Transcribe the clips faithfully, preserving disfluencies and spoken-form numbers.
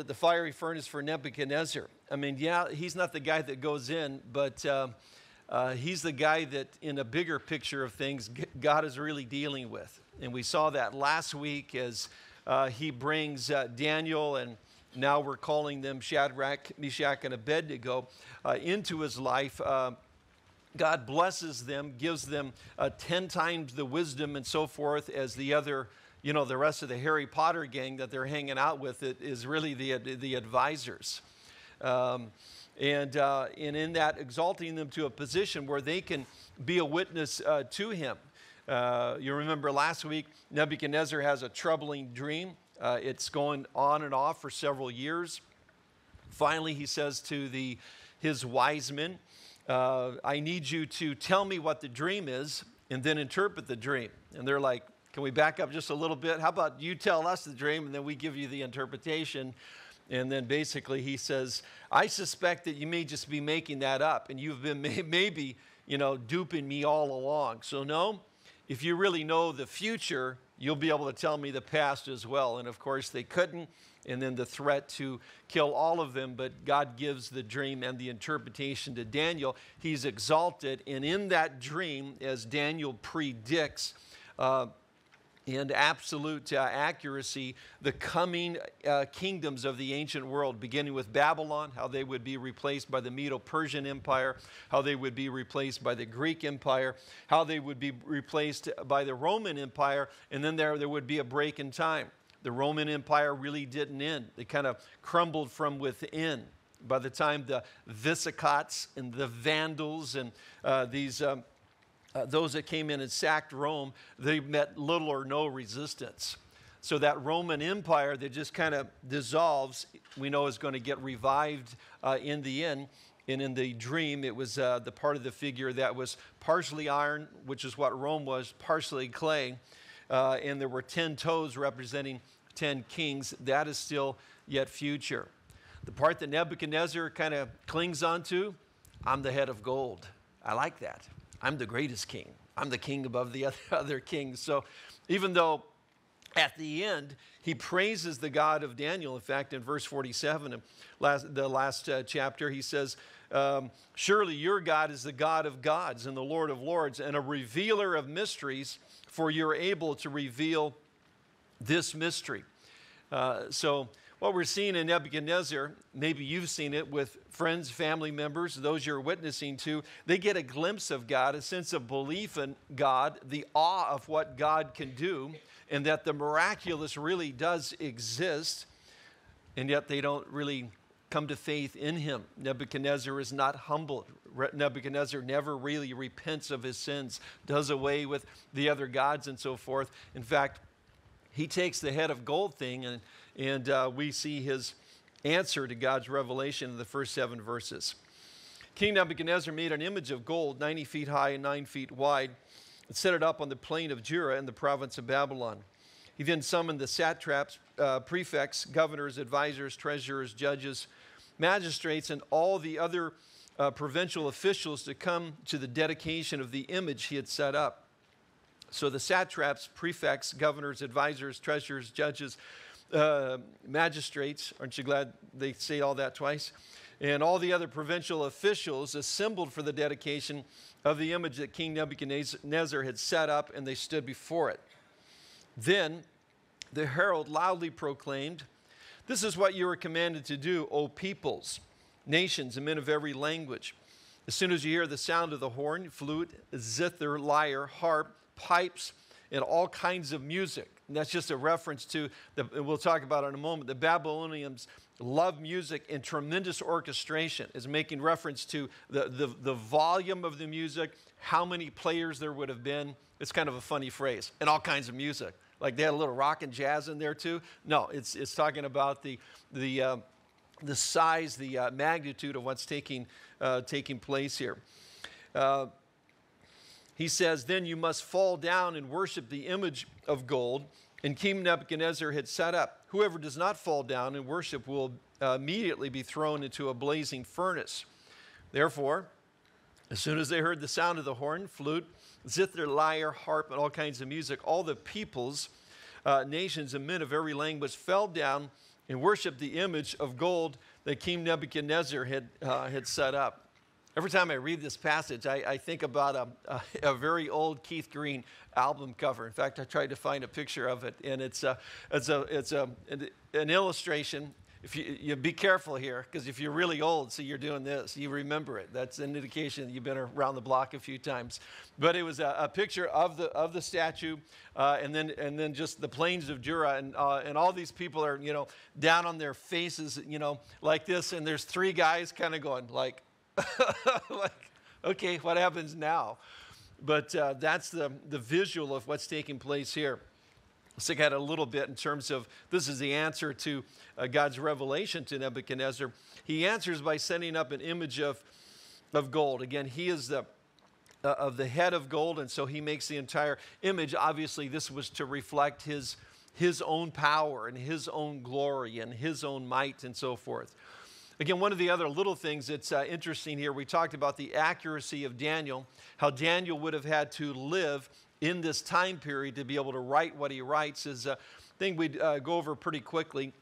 But the fiery furnace for Nebuchadnezzar. I mean, yeah, he's not the guy that goes in, but uh, uh, he's the guy that in a bigger picture of things, God is really dealing with. And we saw that last week as uh, he brings uh, Daniel, and now we're calling them Shadrach, Meshach, and Abednego, uh, into his life. Uh, God blesses them, gives them uh, ten times the wisdom and so forth as the other, you know, the rest of the Harry Potter gang that they're hanging out with it is really the, the advisors. Um, and, uh, and in that, exalting them to a position where they can be a witness uh, to him. Uh, you remember last week, Nebuchadnezzar has a troubling dream. Uh, it's going on and off for several years. Finally, he says to the, his wise men, uh, I need you to tell me what the dream is and then interpret the dream. And they're like, can we back up just a little bit? How about you tell us the dream and then we give you the interpretation? And then basically he says, I suspect that you may just be making that up and you've been may maybe, you know, duping me all along. So no, if you really know the future, you'll be able to tell me the past as well. And of course they couldn't. And then the threat to kill all of them, but God gives the dream and the interpretation to Daniel. He's exalted. And in that dream, as Daniel predicts, uh, in absolute uh, accuracy, the coming uh, kingdoms of the ancient world, beginning with Babylon, how they would be replaced by the Medo-Persian Empire, how they would be replaced by the Greek Empire, how they would be replaced by the Roman Empire, and then there, there would be a break in time. The Roman Empire really didn't end. It kind of crumbled from within. By the time the Visigoths and the Vandals and uh, these... Um, Uh, those that came in and sacked Rome, they met little or no resistance. So that Roman Empire that just kind of dissolves, we know is going to get revived uh, in the end. And in the dream, it was uh, the part of the figure that was partially iron, which is what Rome was, partially clay. Uh, and there were ten toes representing ten kings. That is still yet future. The part that Nebuchadnezzar kind of clings onto, I'm the head of gold. I like that. I'm the greatest king. I'm the king above the other kings. So even though at the end, he praises the God of Daniel. In fact, in verse forty-seven, last, the last uh, chapter, he says, um, surely your God is the God of gods and the Lord of lords and a revealer of mysteries, for you're able to reveal this mystery. Uh, so what we're seeing in Nebuchadnezzar, maybe you've seen it with friends, family members, those you're witnessing to, they get a glimpse of God, a sense of belief in God, the awe of what God can do, and that the miraculous really does exist, and yet they don't really come to faith in him. Nebuchadnezzar is not humbled. Nebuchadnezzar never really repents of his sins, does away with the other gods and so forth. In fact, he takes the head of gold thing, and, and uh, we see his answer to God's revelation in the first seven verses. King Nebuchadnezzar made an image of gold ninety feet high and nine feet wide and set it up on the plain of Dura in the province of Babylon. He then summoned the satraps, uh, prefects, governors, advisors, treasurers, judges, magistrates, and all the other uh, provincial officials to come to the dedication of the image he had set up. So the satraps, prefects, governors, advisors, treasurers, judges, uh, magistrates, aren't you glad they say all that twice? And all the other provincial officials assembled for the dedication of the image that King Nebuchadnezzar had set up, and they stood before it. Then the herald loudly proclaimed, this is what you are commanded to do, O peoples, nations, and men of every language. As soon as you hear the sound of the horn, flute, zither, lyre, harp, pipes, and all kinds of music. And that's just a reference to, the, we'll talk about it in a moment, the Babylonians love music and tremendous orchestration. It's making reference to the, the, the volume of the music, how many players there would have been. It's kind of a funny phrase, and all kinds of music. Like they had a little rock and jazz in there too. No, it's, it's talking about the, the, uh, the size, the uh, magnitude of what's taking, uh, taking place here. Uh, He says, then you must fall down and worship the image of gold and King Nebuchadnezzar had set up. Whoever does not fall down and worship will uh, immediately be thrown into a blazing furnace. Therefore, as soon as they heard the sound of the horn, flute, zither, lyre, harp, and all kinds of music, all the peoples, uh, nations, and men of every language fell down and worshiped the image of gold that King Nebuchadnezzar had, uh, had set up. Every time I read this passage, I, I think about a, a, a very old Keith Green album cover. In fact, I tried to find a picture of it, and it's, a, it's, a, it's a, an, an illustration. If you, you be careful here, because if you're really old, see, you're doing this, you remember it. That's an indication that you've been around the block a few times. But it was a, a picture of the of the statue, uh, and then and then just the plains of Dura, and uh, and all these people are you know down on their faces, you know, like this, and there's three guys kind of going like, like, okay, what happens now? But uh, that's the the visual of what's taking place here. Let's look at it a little bit in terms of this is the answer to uh, God's revelation to Nebuchadnezzar. He answers by setting up an image of, of gold. Again, he is the, uh, of the head of gold, and so he makes the entire image. Obviously, this was to reflect his, his own power and his own glory and his own might and so forth. Again, one of the other little things that's uh, interesting here, we talked about the accuracy of Daniel, how Daniel would have had to live in this time period to be able to write what he writes, is a thing we'd uh, go over pretty quickly.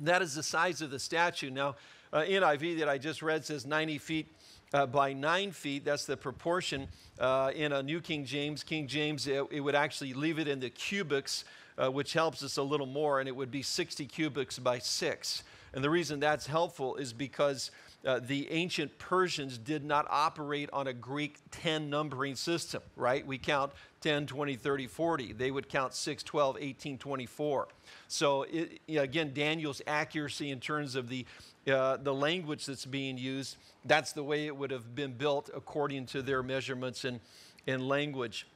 That is the size of the statue. Now, uh, N I V that I just read says ninety feet uh, by nine feet. That's the proportion uh, in a New King James. King James, it, it would actually leave it in the cubics, uh, which helps us a little more, and it would be sixty cubics by six. And the reason that's helpful is because uh, the ancient Persians did not operate on a Greek ten numbering system, right? We count ten, twenty, thirty, forty. They would count six, twelve, eighteen, twenty-four. So it, again, Daniel's accuracy in terms of the, uh, the language that's being used, that's the way it would have been built according to their measurements and, and language.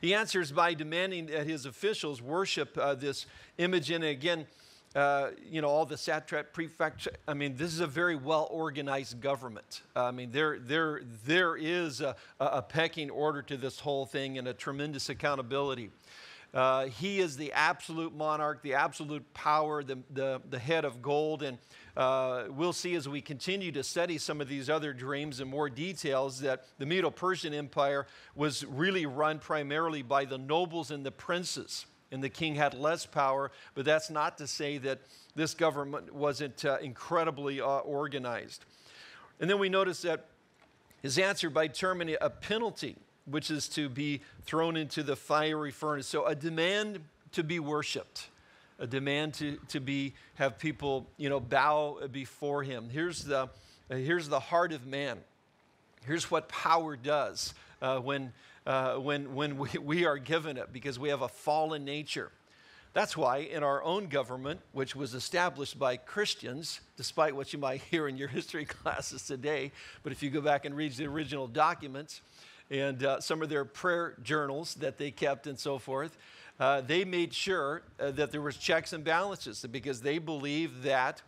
He answers by demanding that his officials worship uh, this image. And again, Uh, you know, all the satrap, prefect. I mean, this is a very well-organized government. I mean, there, there, there is a, a pecking order to this whole thing and a tremendous accountability. Uh, he is the absolute monarch, the absolute power, the, the, the head of gold. And uh, we'll see as we continue to study some of these other dreams in more details that the Medo-Persian Empire was really run primarily by the nobles and the princes. And the king had less power, but that's not to say that this government wasn't uh, incredibly uh, organized. And then we notice that his answer by determining a penalty, which is to be thrown into the fiery furnace. So a demand to be worshipped, a demand to, to be, have people, you know, bow before him. Here's the, uh, here's the heart of man. Here's what power does uh, when... Uh, when, when we, we are given it, because we have a fallen nature. That's why in our own government, which was established by Christians, despite what you might hear in your history classes today, but if you go back and read the original documents and uh, some of their prayer journals that they kept and so forth, uh, they made sure uh, that there was checks and balances, because they believed that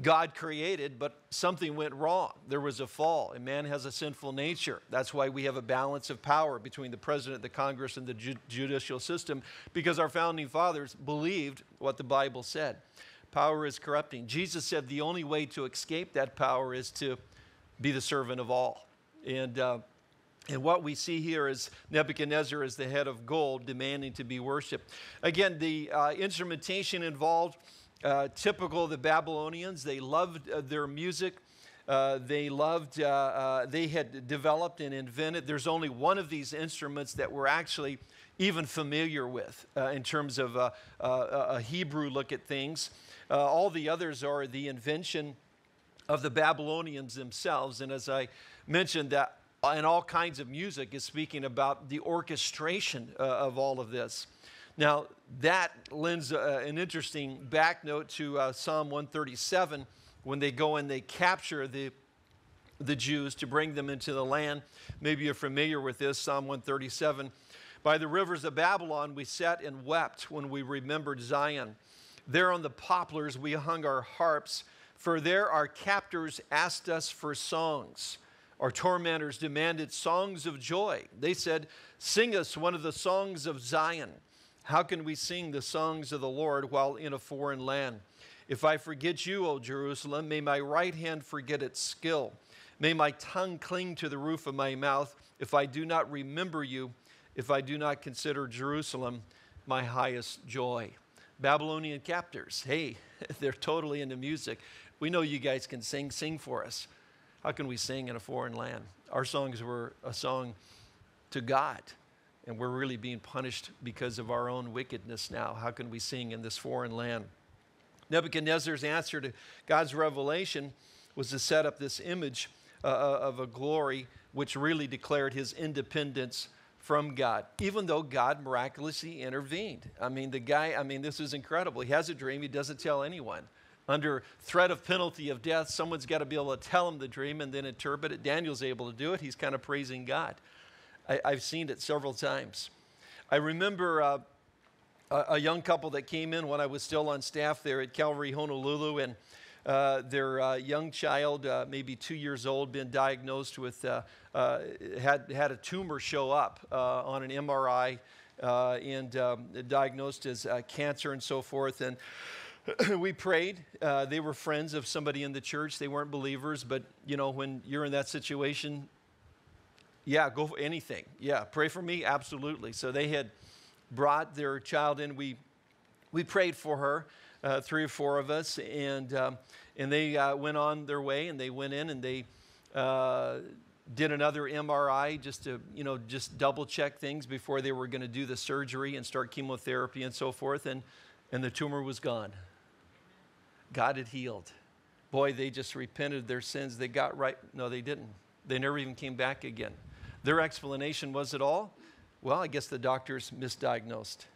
God created, but something went wrong. There was a fall, and man has a sinful nature. That's why we have a balance of power between the president, the Congress, and the ju- judicial system, because our founding fathers believed what the Bible said. Power is corrupting. Jesus said the only way to escape that power is to be the servant of all. And, uh, and what we see here is Nebuchadnezzar is the head of gold, demanding to be worshipped. Again, the uh, instrumentation involved, Uh, typical of the Babylonians, they loved uh, their music. Uh, they loved, uh, uh, they had developed and invented. There's only one of these instruments that we're actually even familiar with uh, in terms of uh, uh, a Hebrew look at things. Uh, all the others are the invention of the Babylonians themselves. And as I mentioned, that in all kinds of music is speaking about the orchestration uh, of all of this. Now, that lends uh, an interesting back note to uh, Psalm one thirty-seven, when they go and they capture the, the Jews to bring them into the land. Maybe you're familiar with this, Psalm one thirty-seven. By the rivers of Babylon we sat and wept when we remembered Zion. There on the poplars we hung our harps, for there our captors asked us for songs. Our tormentors demanded songs of joy. They said, "Sing us one of the songs of Zion." How can we sing the songs of the Lord while in a foreign land? If I forget you, O Jerusalem, may my right hand forget its skill. May my tongue cling to the roof of my mouth if I do not remember you, if I do not consider Jerusalem my highest joy. Babylonian captors. Hey, they're totally into music. We know you guys can sing. Sing for us. How can we sing in a foreign land? Our songs were a song to God, and we're really being punished because of our own wickedness now. How can we sing in this foreign land? Nebuchadnezzar's answer to God's revelation was to set up this image uh, of a glory which really declared his independence from God, even though God miraculously intervened. I mean, the guy, I mean, this is incredible. He has a dream. He doesn't tell anyone. Under threat of penalty of death, someone's got to be able to tell him the dream and then interpret it. Daniel's able to do it. He's kind of praising God. I, I've seen it several times. I remember uh, a, a young couple that came in when I was still on staff there at Calvary Honolulu, and Uh, their uh, young child, uh, maybe two years old, been diagnosed with, uh, uh, had, had a tumor show up uh, on an M R I uh, and um, diagnosed as uh, cancer and so forth. And we prayed. Uh, they were friends of somebody in the church. They weren't believers, but, you know, when you're in that situation, yeah, go for anything. Yeah, pray for me, absolutely. So they had brought their child in. We, we prayed for her. Uh, three or four of us, and um, and they uh, went on their way, and they went in, and they uh, did another M R I just to, you know, just double check things before they were going to do the surgery and start chemotherapy and so forth, and and the tumor was gone. God had healed. Boy, they just repented their sins. They got right. No, they didn't. They never even came back again. Their explanation was it all? Well, I guess the doctors misdiagnosed.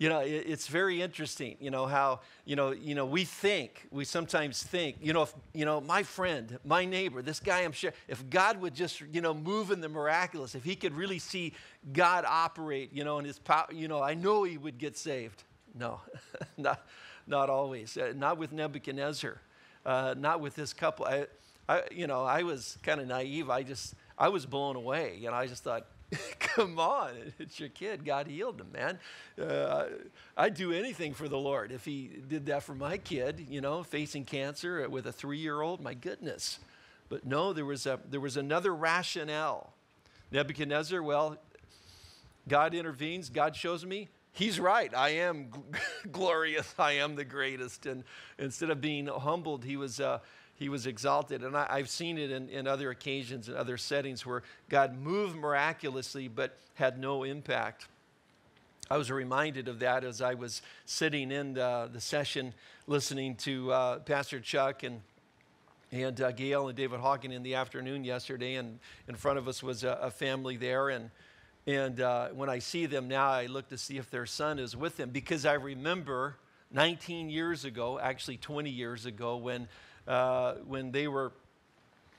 You know, it's very interesting, you know, how, you know, you know, we think, we sometimes think, you know, if, you know, my friend, my neighbor, this guy I'm sure, if God would just, you know, move in the miraculous, if he could really see God operate, you know, in his power, you know, I know he would get saved. No, not, not always. Uh, not with Nebuchadnezzar, uh, not with this couple. I, I, you know, I was kind of naive. I just, I was blown away. You know, I just thought, come on, it's your kid. God healed him, man. Uh, I'd do anything for the Lord if he did that for my kid, you know, facing cancer with a three-year-old. My goodness. But no, there was, a, there was another rationale. Nebuchadnezzar, well, God intervenes. God shows me. He's right. I am glorious. I am the greatest. And instead of being humbled, he was... Uh, He was exalted, and I, I've seen it in, in other occasions and other settings where God moved miraculously but had no impact. I was reminded of that as I was sitting in the, the session listening to uh, Pastor Chuck and, and uh, Gail and David Hawken in the afternoon yesterday, and in front of us was a, a family there, and, and uh, when I see them now, I look to see if their son is with them, because I remember nineteen years ago, actually twenty years ago, when Uh, when they were,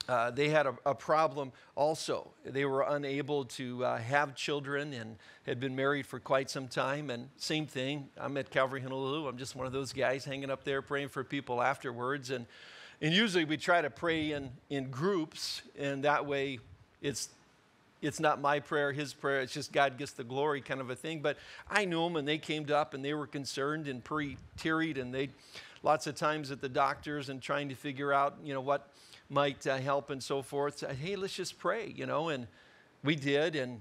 uh, they had a, a problem also. They were unable to uh, have children and had been married for quite some time. And same thing, I'm at Calvary Honolulu. I'm just one of those guys hanging up there praying for people afterwards. And, and usually we try to pray in, in groups, and that way it's, it's not my prayer, his prayer. It's just God gets the glory kind of a thing. But I knew them, and they came up, and they were concerned and pretty teary, and they... Lots of times at the doctors and trying to figure out, you know, what might uh, help and so forth. So, hey, let's just pray, you know, and we did, and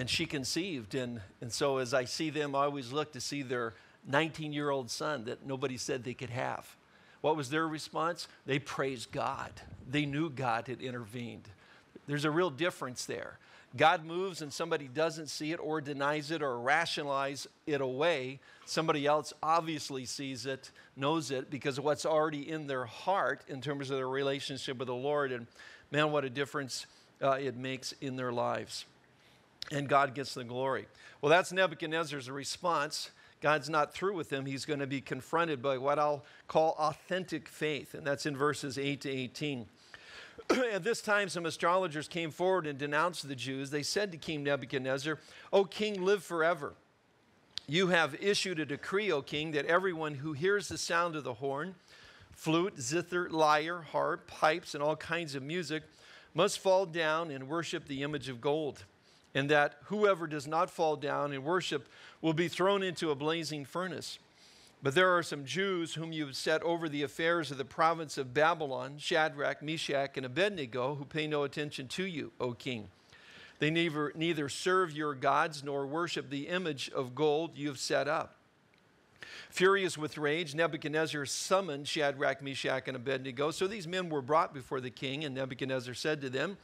and she conceived. And, and so as I see them, I always look to see their nineteen-year-old son that nobody said they could have. What was their response? They praised God. They knew God had intervened. There's a real difference there. God moves and somebody doesn't see it or denies it or rationalize it away. Somebody else obviously sees it, knows it, because of what's already in their heart in terms of their relationship with the Lord. And man, what a difference uh, it makes in their lives. And God gets the glory. Well, that's Nebuchadnezzar's response. God's not through with him. He's going to be confronted by what I'll call authentic faith. And that's in verses eight to eighteen. At this time, some astrologers came forward and denounced the Jews. They said to King Nebuchadnezzar, "O king, live forever. You have issued a decree, O king, that everyone who hears the sound of the horn, flute, zither, lyre, harp, pipes, and all kinds of music must fall down and worship the image of gold, and that whoever does not fall down and worship will be thrown into a blazing furnace. But there are some Jews whom you have set over the affairs of the province of Babylon, Shadrach, Meshach, and Abednego, who pay no attention to you, O king. They neither, neither serve your gods nor worship the image of gold you have set up. Furious with rage, Nebuchadnezzar summoned Shadrach, Meshach, and Abednego. So these men were brought before the king, and Nebuchadnezzar said to them,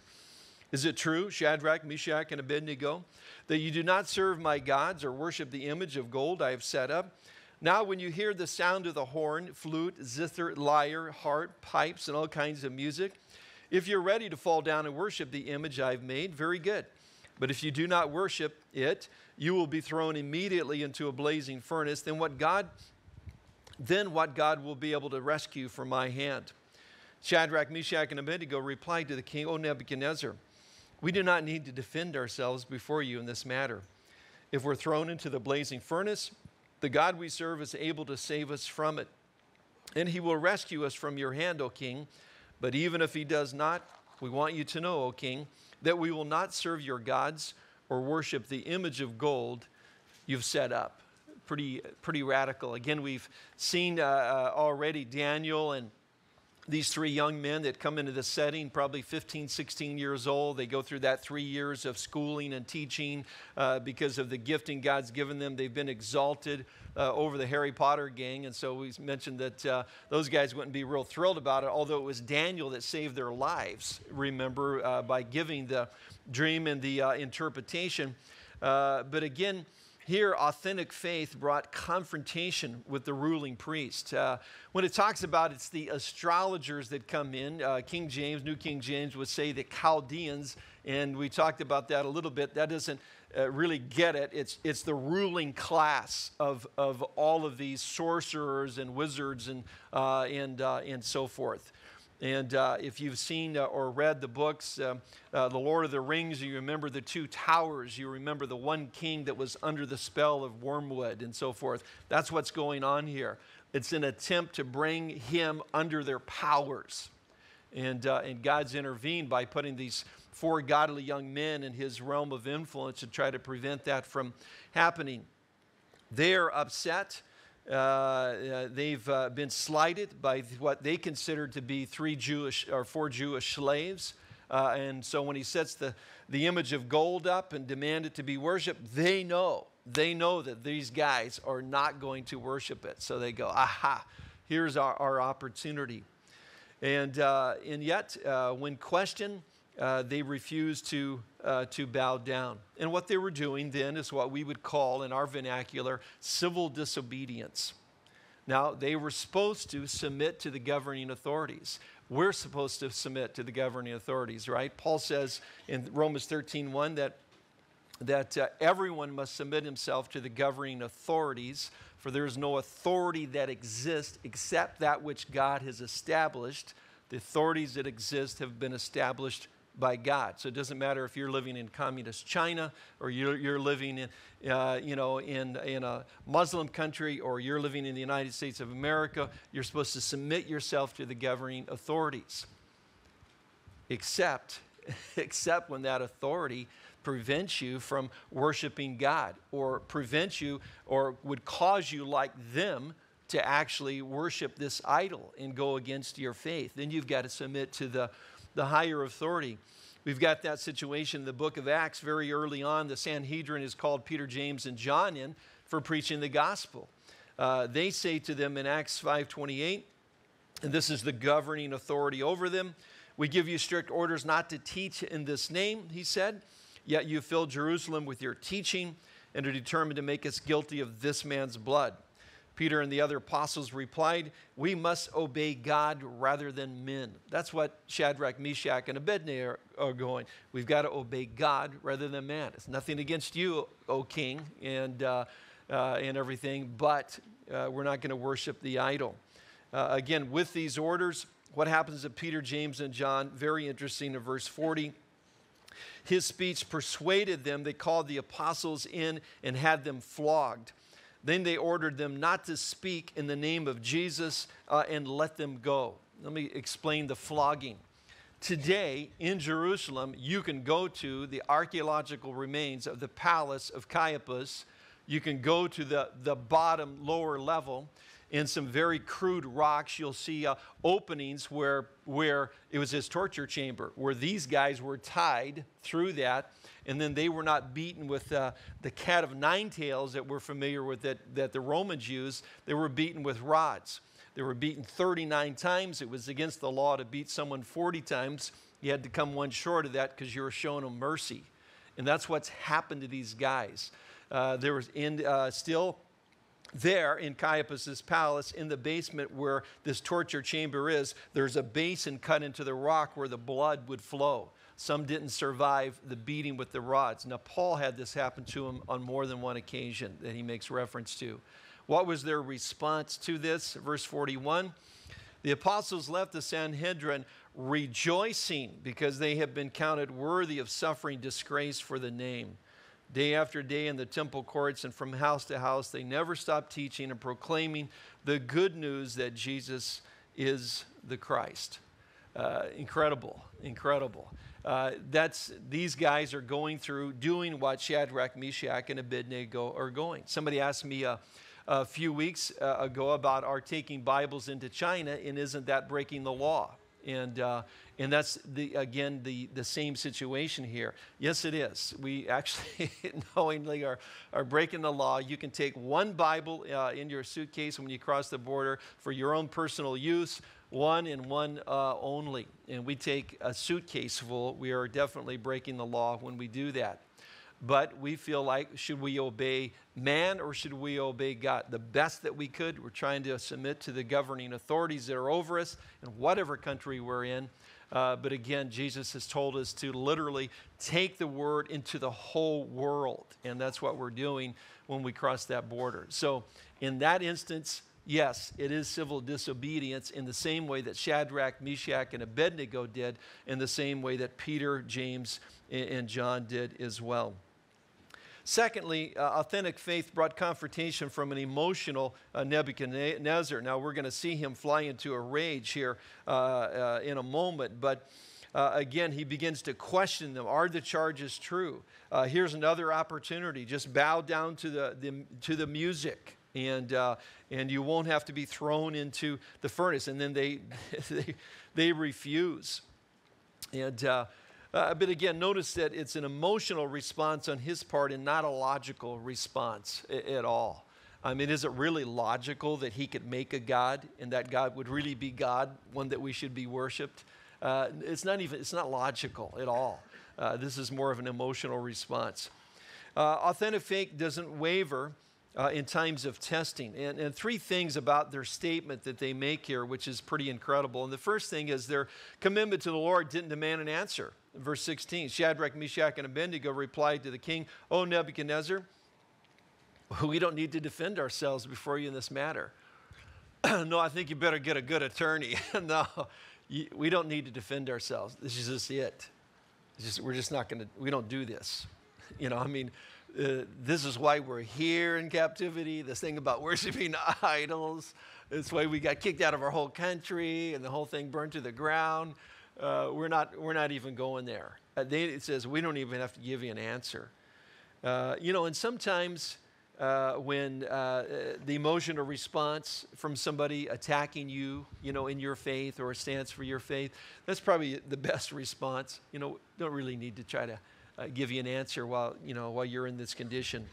"Is it true, Shadrach, Meshach, and Abednego, that you do not serve my gods or worship the image of gold I have set up? Now when you hear the sound of the horn, flute, zither, lyre, harp, pipes, and all kinds of music, if you're ready to fall down and worship the image I've made, very good. But if you do not worship it, you will be thrown immediately into a blazing furnace. Then what God, then what God will be able to rescue from my hand?" Shadrach, Meshach, and Abednego replied to the king, "O Nebuchadnezzar, we do not need to defend ourselves before you in this matter. If we're thrown into the blazing furnace, the God we serve is able to save us from it, and he will rescue us from your hand, O king. But even if he does not, we want you to know, O king, that we will not serve your gods or worship the image of gold you've set up." Pretty, pretty radical. Again, we've seen uh, uh, already Daniel and these three young men that come into the setting, probably fifteen, sixteen years old. They go through that three years of schooling and teaching uh, because of the gifting God's given them. They've been exalted uh, over the Harry Potter gang. And so we mentioned that uh, those guys wouldn't be real thrilled about it, although it was Daniel that saved their lives, remember, uh, by giving the dream and the uh, interpretation. Uh, but again, here, authentic faith brought confrontation with the ruling priest. Uh, when it talks about it's the astrologers that come in, uh, King James, New King James would say the Chaldeans, and we talked about that a little bit. That doesn't uh, really get it. It's, it's the ruling class of, of all of these sorcerers and wizards and, uh, and, uh, and so forth. And uh, if you've seen uh, or read the books, uh, uh, The Lord of the Rings, you remember the two towers. You remember the one king that was under the spell of Wormwood and so forth. That's what's going on here. It's an attempt to bring him under their powers. And, uh, and God's intervened by putting these four godly young men in his realm of influence to try to prevent that from happening. They're upset. Uh, they've uh, been slighted by what they considered to be three Jewish or four Jewish slaves. Uh, and so when he sets the, the image of gold up and demands it to be worshiped, they know, they know that these guys are not going to worship it. So they go, aha, here's our, our opportunity. And, uh, and yet, uh, when questioned, uh, they refuse to, uh, to bow down. And what they were doing then is what we would call, in our vernacular, civil disobedience. Now, they were supposed to submit to the governing authorities. We're supposed to submit to the governing authorities, right? Paul says in Romans thirteen one that, that uh, everyone must submit himself to the governing authorities, for there is no authority that exists except that which God has established. The authorities that exist have been established by God. So it doesn't matter if you're living in communist China or you're, you're living in, uh, you know, in, in a Muslim country or you're living in the United States of America, you're supposed to submit yourself to the governing authorities. Except, except when that authority prevents you from worshiping God or prevents you or would cause you like them to actually worship this idol and go against your faith. Then you've got to submit to the the higher authority. We've got that situation in the book of Acts very early on. The Sanhedrin is called Peter, James, and John in for preaching the gospel. Uh, they say to them in Acts five twenty-eight, and this is the governing authority over them, "We give you strict orders not to teach in this name," he said, "yet you filled Jerusalem with your teaching and are determined to make us guilty of this man's blood." Peter and the other apostles replied, "We must obey God rather than men." That's what Shadrach, Meshach, and Abednego are, are going. We've got to obey God rather than man. It's nothing against you, O king, and, uh, uh, and everything, but uh, we're not going to worship the idol. Uh, again, with these orders, what happens to Peter, James, and John? Very interesting in verse forty. "His speech persuaded them. They called the apostles in and had them flogged. Then they ordered them not to speak in the name of Jesus uh, and let them go." Let me explain the flogging. Today in Jerusalem, you can go to the archaeological remains of the palace of Caiaphas. You can go to the, the bottom lower level in some very crude rocks, you'll see uh, openings where, where it was his torture chamber, where these guys were tied through that, and then they were not beaten with uh, the cat of nine tails that we're familiar with that, that the Romans used. They were beaten with rods. They were beaten thirty-nine times. It was against the law to beat someone forty times. You had to come one short of that because you were showing them mercy. And that's what's happened to these guys. Uh, there was in, uh, still there in Caiaphas's palace, in the basement where this torture chamber is, there's a basin cut into the rock where the blood would flow. Some didn't survive the beating with the rods. Now, Paul had this happen to him on more than one occasion that he makes reference to. What was their response to this? Verse forty-one, the apostles left the Sanhedrin rejoicing because they had been counted worthy of suffering disgrace for the name. Day after day in the temple courts and from house to house, they never stopped teaching and proclaiming the good news that Jesus is the Christ. Uh, incredible, incredible. Uh, that's, these guys are going through doing what Shadrach, Meshach, and Abednego are going. Somebody asked me a, a few weeks ago about our taking Bibles into China, and isn't that breaking the law? And, uh, and that's, the, again, the, the same situation here. Yes, it is. We actually knowingly are, are breaking the law. You can take one Bible uh, in your suitcase when you cross the border for your own personal use, one and one uh, only. And we take a suitcase full. We are definitely breaking the law when we do that. But we feel like, should we obey man or should we obey God? The best that we could, we're trying to submit to the governing authorities that are over us in whatever country we're in. Uh, but again, Jesus has told us to literally take the word into the whole world. And that's what we're doing when we cross that border. So in that instance, yes, it is civil disobedience in the same way that Shadrach, Meshach, and Abednego did, in the same way that Peter, James, and John did as well. Secondly, uh, authentic faith brought confrontation from an emotional uh, Nebuchadnezzar. Now, we're going to see him fly into a rage here uh, uh, in a moment, but uh, again, he begins to question them. Are the charges true? Uh, here's another opportunity. Just bow down to the, the, to the music. And, uh, and you won't have to be thrown into the furnace. And then they, they, they refuse. And, uh, uh, but again, notice that it's an emotional response on his part and not a logical response at all. I mean, is it really logical that he could make a God and that God would really be God, one that we should be worshiped? Uh, it's not even, it's not logical at all. Uh, this is more of an emotional response. Uh, authentic faith doesn't waver Uh, in times of testing. And, and three things about their statement that they make here, which is pretty incredible. And the first thing is their commitment to the Lord didn't demand an answer. Verse sixteen, Shadrach, Meshach, and Abednego replied to the king, "O Nebuchadnezzar, we don't need to defend ourselves before you in this matter." No, I think you better get a good attorney. No, you, we don't need to defend ourselves. This is just it. It's just, we're just not going to, we don't do this. You know, I mean, Uh, this is why we're here in captivity, this thing about worshiping idols. It's why we got kicked out of our whole country and the whole thing burned to the ground. Uh, we're, not, we're not even going there. Uh, they, it says, we don't even have to give you an answer. Uh, you know, and sometimes uh, when uh, the emotional response from somebody attacking you, you know, in your faith or stands for your faith, that's probably the best response. You know, don't really need to try to Uh, give you an answer while, you know, while you're in this condition.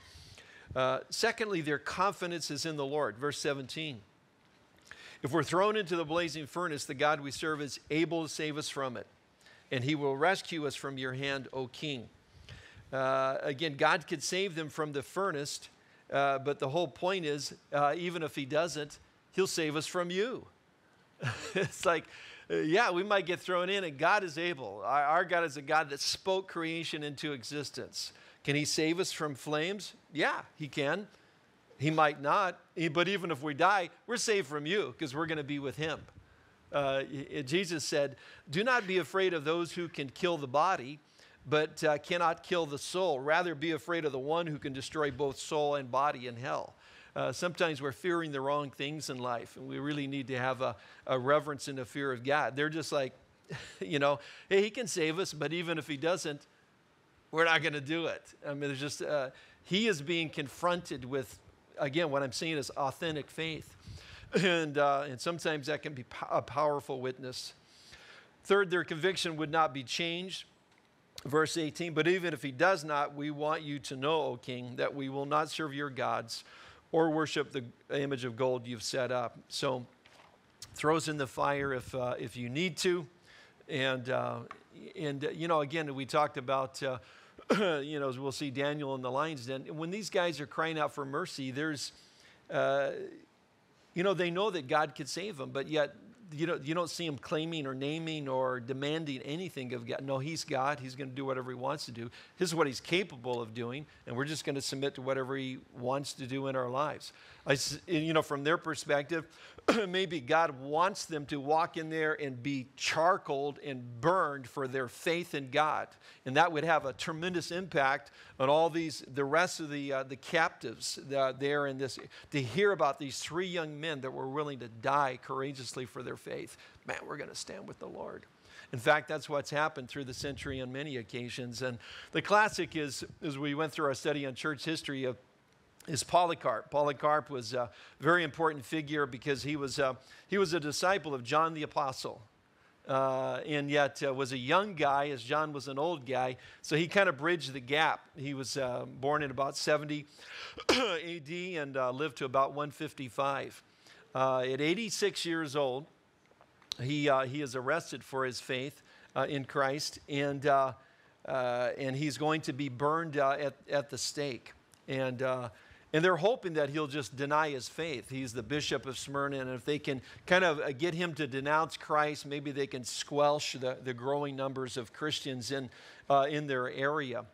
Uh, secondly, their confidence is in the Lord. Verse seventeen, if we're thrown into the blazing furnace, the God we serve is able to save us from it, and he will rescue us from your hand, O king. Uh, again, God could save them from the furnace, uh, but the whole point is, uh, even if he doesn't, he'll save us from you. It's like, yeah, we might get thrown in, and God is able. Our, our God is a God that spoke creation into existence. Can he save us from flames? Yeah, he can. He might not, but even if we die, we're saved from you because we're going to be with him. Uh, Jesus said, do not be afraid of those who can kill the body, but uh, cannot kill the soul. Rather, be afraid of the one who can destroy both soul and body in hell. Uh, sometimes we're fearing the wrong things in life, and we really need to have a, a reverence and a fear of God. They're just like, you know, hey, he can save us, but even if he doesn't, we're not going to do it. I mean, there's just, uh, he is being confronted with, again, what I'm saying is authentic faith. And, uh, and sometimes that can be a powerful witness. Third, their conviction would not be changed. Verse eighteen, but even if he does not, we want you to know, O king, that we will not serve your gods or worship the image of gold you've set up. So throws in the fire if, uh, if you need to. And, uh, and you know, again, we talked about, uh, you know, as we'll see Daniel in the lion's den. When these guys are crying out for mercy, there's, uh, you know, they know that God could save them, but yet you don't, you don't see him claiming or naming or demanding anything of God. No, he's God. He's going to do whatever he wants to do. This is what he's capable of doing, and we're just going to submit to whatever he wants to do in our lives. I, you know, from their perspective, maybe God wants them to walk in there and be charcoaled and burned for their faith in God, and that would have a tremendous impact on all these, the rest of the, uh, the captives uh, there in this, to hear about these three young men that were willing to die courageously for their faith. Man, we're going to stand with the Lord. In fact, that's what's happened through the century on many occasions. And the classic is, as we went through our study on church history, of is Polycarp. Polycarp was a very important figure because he was a, he was a disciple of John the Apostle, uh, and yet uh, was a young guy as John was an old guy, so he kind of bridged the gap. He was uh, born in about seventy A D and uh, lived to about one fifty-five. Uh, at eighty-six years old, he, uh, he is arrested for his faith uh, in Christ, and, uh, uh, and he's going to be burned uh, at, at the stake. And uh, And they're hoping that he'll just deny his faith. He's the bishop of Smyrna, and if they can kind of get him to denounce Christ, maybe they can squelch the, the growing numbers of Christians in, uh, in their area.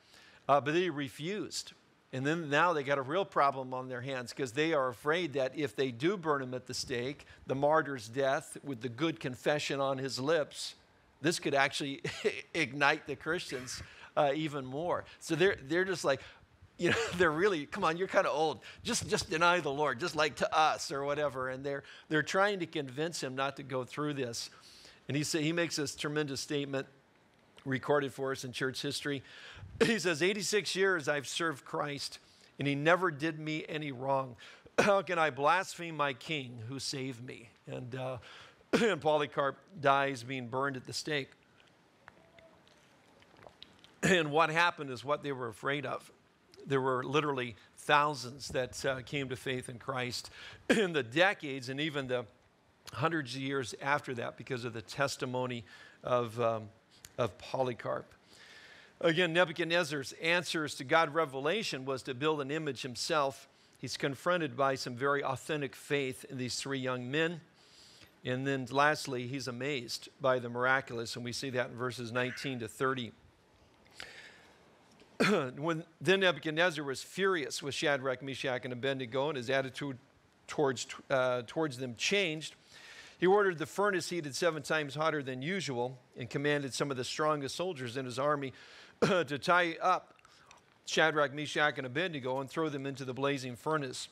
Uh, but they refused. And then now they got a real problem on their hands because they are afraid that if they do burn him at the stake, the martyr's death with the good confession on his lips, this could actually ignite the Christians uh, even more. So they're, they're just like, you know, they're really, come on, you're kind of old. Just, just deny the Lord, just like to us or whatever. And they're, they're trying to convince him not to go through this. And he, say, he makes this tremendous statement recorded for us in church history. He says, eighty-six years I've served Christ, and he never did me any wrong. How can I blaspheme my king who saved me? And, uh, and Polycarp dies being burned at the stake. And what happened is what they were afraid of. There were literally thousands that uh, came to faith in Christ in the decades and even the hundreds of years after that because of the testimony of, um, of Polycarp. Again, Nebuchadnezzar's answers to God's revelation was to build an image himself. He's confronted by some very authentic faith in these three young men. And then lastly, he's amazed by the miraculous, and we see that in verses nineteen to thirty. When, then Nebuchadnezzar was furious with Shadrach, Meshach, and Abednego, and his attitude towards, uh, towards them changed. He ordered the furnace heated seven times hotter than usual and commanded some of the strongest soldiers in his army uh, to tie up Shadrach, Meshach, and Abednego and throw them into the blazing furnace.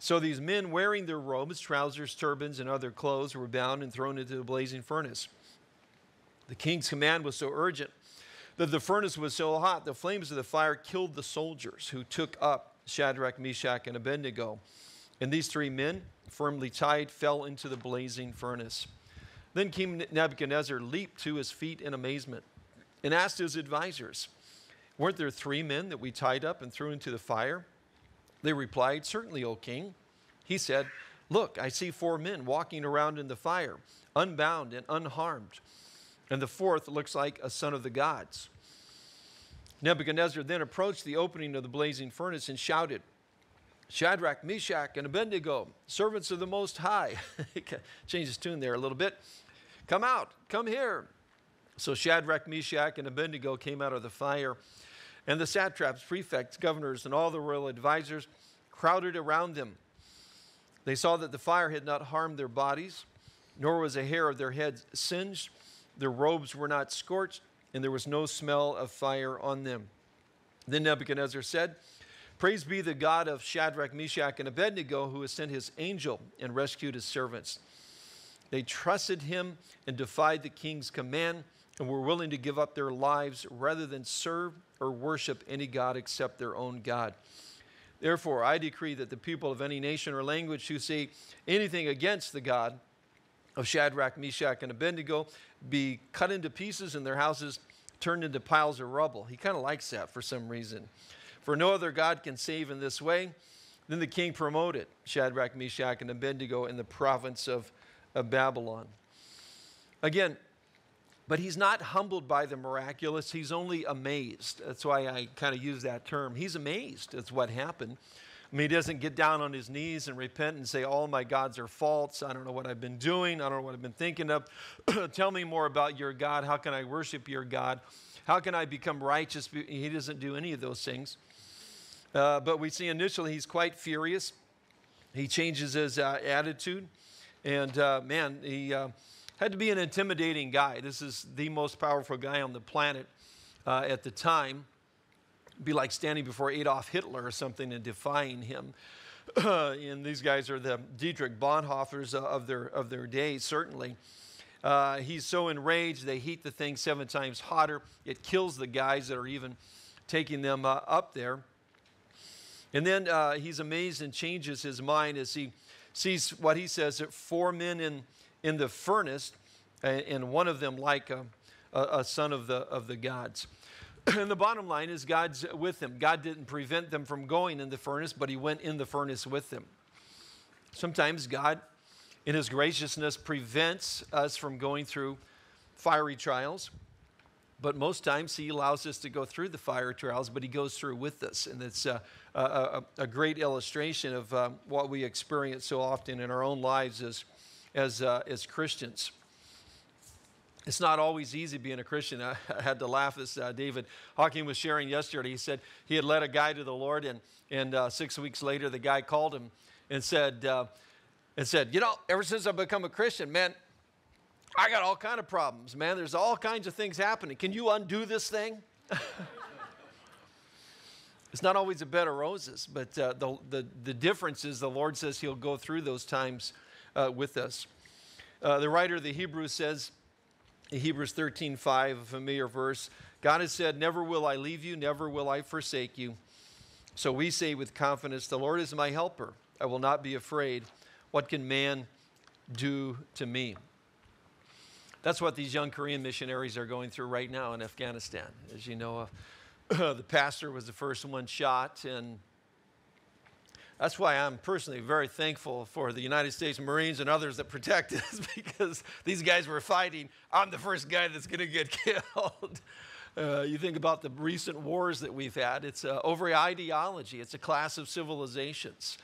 So these men wearing their robes, trousers, turbans, and other clothes were bound and thrown into the blazing furnace. The king's command was so urgent that the furnace was so hot, the flames of the fire killed the soldiers who took up Shadrach, Meshach, and Abednego. And these three men, firmly tied, fell into the blazing furnace. Then King Nebuchadnezzar leaped to his feet in amazement and asked his advisors, "Weren't there three men that we tied up and threw into the fire?" They replied, "Certainly, O king." He said, "Look, I see four men walking around in the fire, unbound and unharmed. And the fourth looks like a son of the gods." Nebuchadnezzar then approached the opening of the blazing furnace and shouted, "Shadrach, Meshach, and Abednego, servants of the Most High." Change his tune there a little bit. "Come out, come here." So Shadrach, Meshach, and Abednego came out of the fire, and the satraps, prefects, governors, and all the royal advisors crowded around them. They saw that the fire had not harmed their bodies, nor was a hair of their heads singed. Their robes were not scorched, and there was no smell of fire on them. Then Nebuchadnezzar said, "Praise be the God of Shadrach, Meshach, and Abednego, who has sent his angel and rescued his servants." They trusted him and defied the king's command and were willing to give up their lives rather than serve or worship any god except their own God. Therefore, I decree that the people of any nation or language who say anything against the God of Shadrach, Meshach, and Abednego be cut into pieces and their houses turned into piles of rubble. He kind of likes that for some reason. For no other God can save in this way. Then the king promoted Shadrach, Meshach, and Abednego in the province of, of Babylon. Again, but he's not humbled by the miraculous. He's only amazed. That's why I kind of use that term. He's amazed at what happened. I mean, he doesn't get down on his knees and repent and say, all my gods are false. I don't know what I've been doing. I don't know what I've been thinking of. Tell me more about your God. How can I worship your God? How can I become righteous? He doesn't do any of those things. Uh, but we see initially he's quite furious. He changes his uh, attitude. And, uh, man, he... Uh, Had to be an intimidating guy. This is the most powerful guy on the planet uh, at the time. It'd be like standing before Adolf Hitler or something and defying him. Uh, and these guys are the Dietrich Bonhoeffers of their, of their day, certainly. Uh, he's so enraged, they heat the thing seven times hotter. It kills the guys that are even taking them uh, up there. And then uh, he's amazed and changes his mind as he sees what he says, that four men in... in the furnace, and one of them like a, a son of the, of the gods. And the bottom line is God's with them. God didn't prevent them from going in the furnace, but he went in the furnace with them. Sometimes God, in his graciousness, prevents us from going through fiery trials, but most times he allows us to go through the fire trials, but he goes through with us. And it's a, a, a great illustration of um, what we experience so often in our own lives as As, uh, as Christians. It's not always easy being a Christian. I, I had to laugh as uh, David Hawken was sharing yesterday. He said he had led a guy to the Lord, and, and uh, six weeks later the guy called him and said, uh, and said, you know, ever since I've become a Christian, man, I got all kinds of problems, man. There's all kinds of things happening. Can you undo this thing? It's not always a bed of roses, but uh, the, the, the difference is the Lord says he'll go through those times Uh, with us. Uh, the writer of the Hebrews says, in Hebrews thirteen five, a familiar verse, God has said, never will I leave you, never will I forsake you. So we say with confidence, the Lord is my helper. I will not be afraid. What can man do to me? That's what these young Korean missionaries are going through right now in Afghanistan. As you know, uh, the pastor was the first one shot, and that's why I'm personally very thankful for the United States Marines and others that protect us, because these guys were fighting. I'm the first guy that's going to get killed. Uh, you think about the recent wars that we've had. It's uh, over ideology. It's a class of civilizations.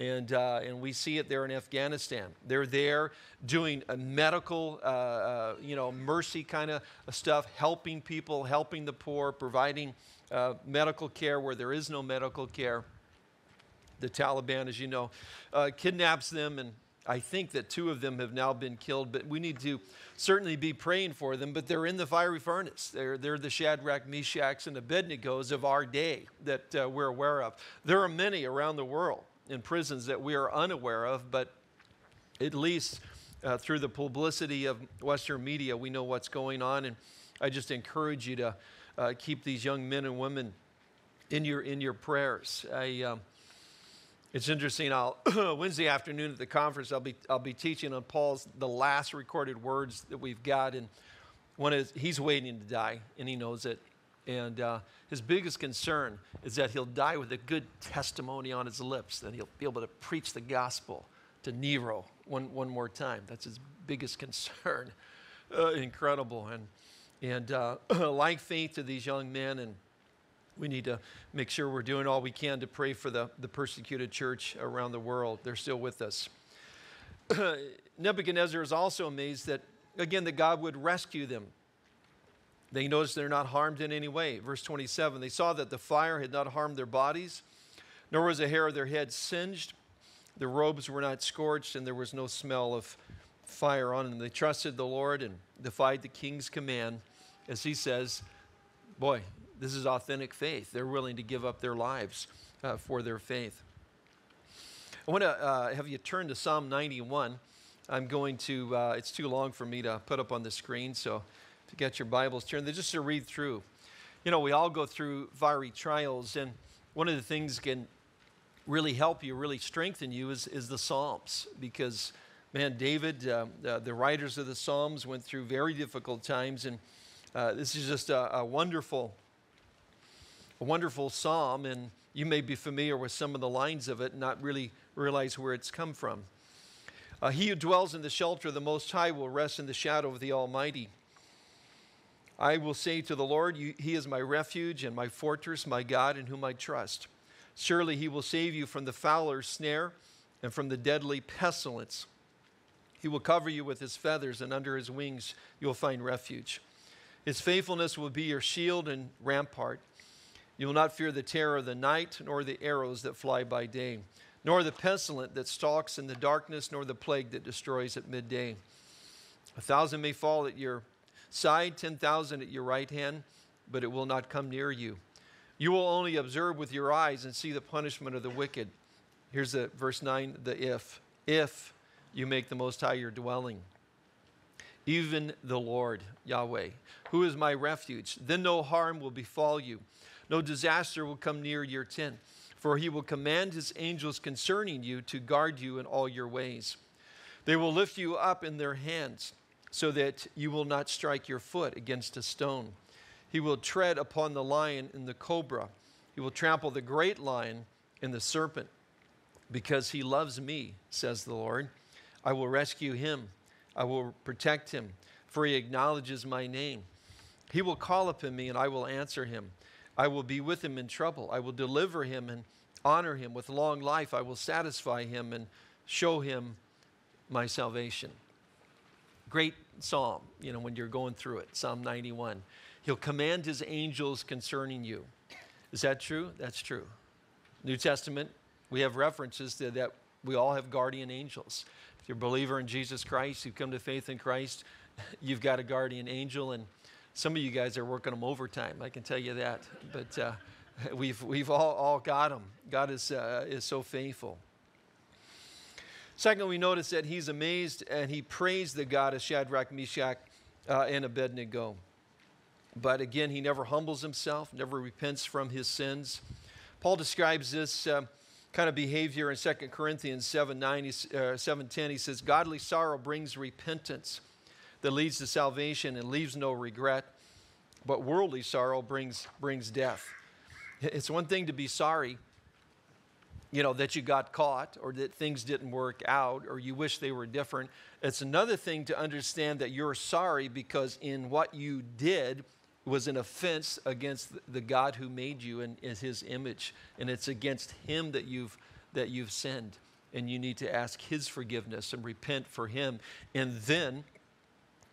And, uh, and we see it there in Afghanistan. They're there doing a medical, uh, uh, you know, mercy kind of stuff, helping people, helping the poor, providing uh, medical care where there is no medical care. The Taliban, as you know, uh, kidnaps them, and I think that two of them have now been killed, but we need to certainly be praying for them, but they're in the fiery furnace. They're, they're the Shadrach, Meshachs, and Abednegos of our day that uh, we're aware of. There are many around the world in prisons that we are unaware of, but at least uh, through the publicity of Western media, we know what's going on, and I just encourage you to uh, keep these young men and women in your, in your prayers. I... Um, It's interesting, I'll, Wednesday afternoon at the conference, I'll be, I'll be teaching on Paul's, the last recorded words that we've got, and one is, he's waiting to die, and he knows it, and uh, his biggest concern is that he'll die with a good testimony on his lips, that he'll be able to preach the gospel to Nero one, one more time. That's his biggest concern. Uh, incredible, and, and uh, like faith to these young men, and we need to make sure we're doing all we can to pray for the, the persecuted church around the world. They're still with us. Nebuchadnezzar is also amazed that, again, that God would rescue them. They notice they're not harmed in any way. Verse twenty-seven, they saw that the fire had not harmed their bodies, nor was a hair of their head singed. Their robes were not scorched, and there was no smell of fire on them. They trusted the Lord and defied the king's command. As he says, boy, this is authentic faith. They're willing to give up their lives uh, for their faith. I want to uh, have you turn to Psalm ninety-one. I'm going to, uh, it's too long for me to put up on the screen, so if you got your Bibles turned, just to read through. You know, we all go through fiery trials, and one of the things can really help you, really strengthen you is, is the Psalms. Because, man, David, uh, uh, the writers of the Psalms went through very difficult times, and uh, this is just a, a wonderful, a wonderful psalm, and you may be familiar with some of the lines of it and not really realize where it's come from. Uh, he who dwells in the shelter of the Most High will rest in the shadow of the Almighty. I will say to the Lord, you, He is my refuge and my fortress, my God in whom I trust. Surely He will save you from the fowler's snare and from the deadly pestilence. He will cover you with His feathers, and under His wings you will find refuge. His faithfulness will be your shield and rampart. You will not fear the terror of the night, nor the arrows that fly by day, nor the pestilence that stalks in the darkness, nor the plague that destroys at midday. A thousand may fall at your side, ten thousand at your right hand, but it will not come near you. You will only observe with your eyes and see the punishment of the wicked. Here's the verse nine, the if. If you make the Most High your dwelling, even the Lord, Yahweh, who is my refuge, then no harm will befall you. No disaster will come near your tent, for He will command His angels concerning you to guard you in all your ways. They will lift you up in their hands so that you will not strike your foot against a stone. He will tread upon the lion and the cobra. He will trample the great lion and the serpent. Because He loves me, says the Lord, I will rescue him. I will protect him, for he acknowledges my name. He will call upon me, and I will answer him. I will be with him in trouble. I will deliver him and honor him with long life. I will satisfy him and show him my salvation. Great psalm, you know, when you're going through it, Psalm ninety-one. He'll command His angels concerning you. Is that true? That's true. New Testament, we have references to that. We all have guardian angels. If you're a believer in Jesus Christ, you've come to faith in Christ, you've got a guardian angel, and some of you guys are working them overtime, I can tell you that. But uh, we've, we've all, all got them. God is, uh, is so faithful. Second, we notice that he's amazed and he praised the God of Shadrach, Meshach, uh, and Abednego. But again, he never humbles himself, never repents from his sins. Paul describes this uh, kind of behavior in Second Corinthians seven ten. He says, godly sorrow brings repentance that leads to salvation and leaves no regret, but worldly sorrow brings, brings death. It's one thing to be sorry, you know, that you got caught or that things didn't work out or you wish they were different. It's another thing to understand that you're sorry because in what you did was an offense against the God who made you and is His image, and it's against Him that you've, that you've sinned, and you need to ask His forgiveness and repent for Him, and then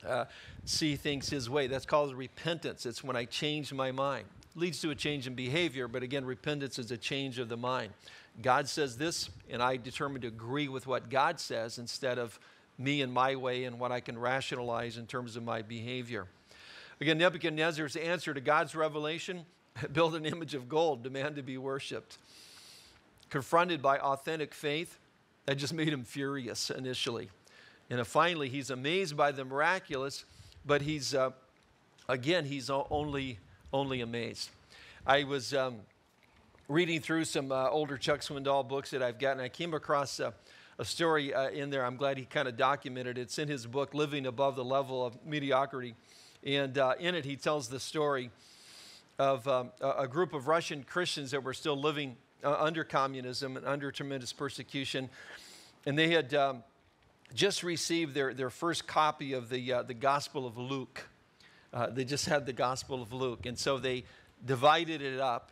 Uh, see things His way. That's called repentance. It's when I change my mind. Leads to a change in behavior, but again, repentance is a change of the mind. God says this, and I determine to agree with what God says instead of me and my way and what I can rationalize in terms of my behavior. Again, Nebuchadnezzar's answer to God's revelation, build an image of gold, demand to be worshipped. Confronted by authentic faith, that just made him furious initially. And finally, he's amazed by the miraculous, but he's, uh, again, he's only, only amazed. I was um, reading through some uh, older Chuck Swindoll books that I've gotten. I came across a, a story uh, in there. I'm glad he kind of documented it. It's in his book, Living Above the Level of Mediocrity. And uh, in it, he tells the story of um, a group of Russian Christians that were still living uh, under communism and under tremendous persecution. And they had Um, just received their, their first copy of the, uh, the Gospel of Luke. Uh, they just had the Gospel of Luke. And so they divided it up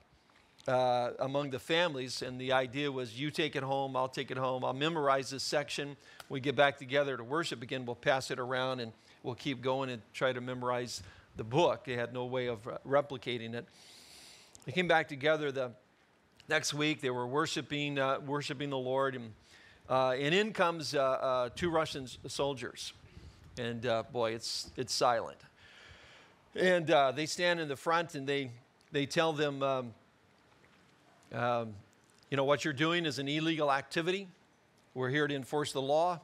uh, among the families. And the idea was, you take it home, I'll take it home. I'll memorize this section. We get back together to worship again. We'll pass it around and we'll keep going and try to memorize the book. They had no way of uh, replicating it. They came back together the next week. They were worshiping, uh, worshiping the Lord, and Uh, and in comes uh, uh, two Russian soldiers, and uh, boy, it's it's silent. And uh, they stand in the front, and they they tell them, um, um, you know, what you're doing is an illegal activity. We're here to enforce the law,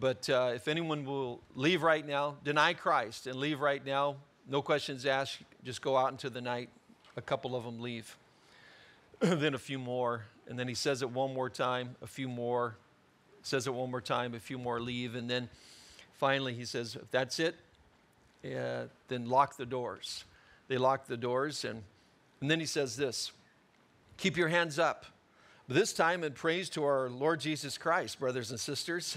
but uh, if anyone will leave right now, deny Christ and leave right now, no questions asked, just go out into the night. A couple of them leave. then a few more, and then he says it one more time, a few more, says it one more time, a few more leave, and then finally he says, if that's it, uh, then lock the doors. They lock the doors, and, and then he says this, keep your hands up. This time in praise to our Lord Jesus Christ, brothers and sisters.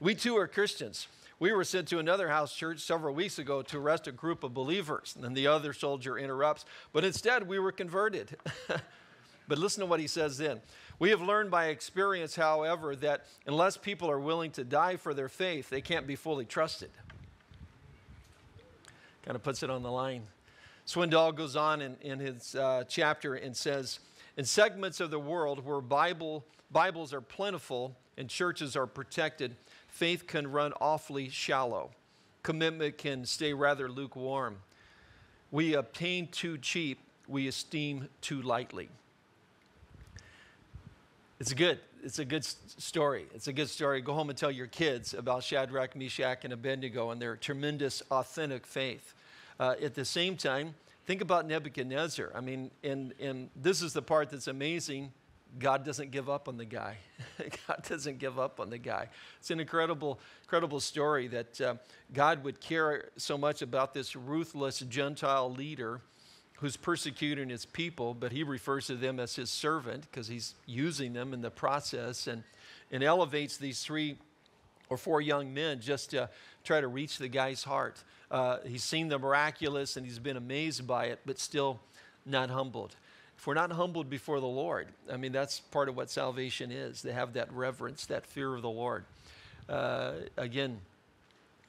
We too are Christians. We were sent to another house church several weeks ago to arrest a group of believers. And then the other soldier interrupts. But instead, we were converted. But listen to what he says then. We have learned by experience, however, that unless people are willing to die for their faith, they can't be fully trusted. Kind of puts it on the line. Swindoll goes on in, in his uh, chapter and says, in segments of the world where Bible, Bibles are plentiful and churches are protected, faith can run awfully shallow. Commitment can stay rather lukewarm. We obtain too cheap. We esteem too lightly. It's good. It's a good story. It's a good story. Go home and tell your kids about Shadrach, Meshach, and Abednego and their tremendous, authentic faith. Uh, at the same time, think about Nebuchadnezzar. I mean, and, and this is the part that's amazing. God doesn't give up on the guy. God doesn't give up on the guy. It's an incredible, incredible story that uh, God would care so much about this ruthless Gentile leader who's persecuting his people, but he refers to them as his servant because he's using them in the process and, and elevates these three or four young men just to try to reach the guy's heart. Uh, he's seen the miraculous, and he's been amazed by it, but still not humbled. If we're not humbled before the Lord, I mean, that's part of what salvation is. They have that reverence, that fear of the Lord. Uh, again,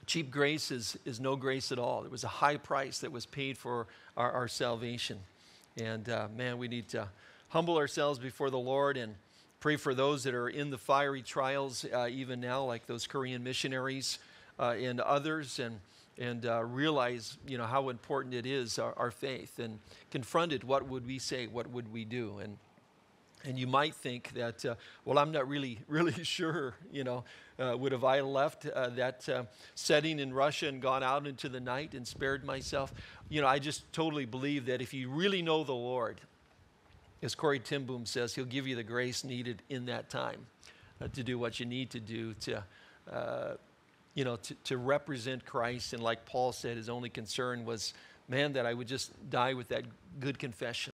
cheap grace is, is no grace at all. It was a high price that was paid for our, our salvation. And, uh, man, we need to humble ourselves before the Lord and pray for those that are in the fiery trials uh, even now, like those Korean missionaries uh, and others, and and uh, realize, you know, how important it is, our, our faith, and confronted, what would we say, what would we do? And, and you might think that, uh, well, I'm not really, really sure, you know, uh, would have I left uh, that uh, setting in Russia and gone out into the night and spared myself? You know, I just totally believe that if you really know the Lord, as Corrie Ten Boom says, he'll give you the grace needed in that time uh, to do what you need to do to, uh, you know, to, to represent Christ. And like Paul said, his only concern was, man, that I would just die with that good confession.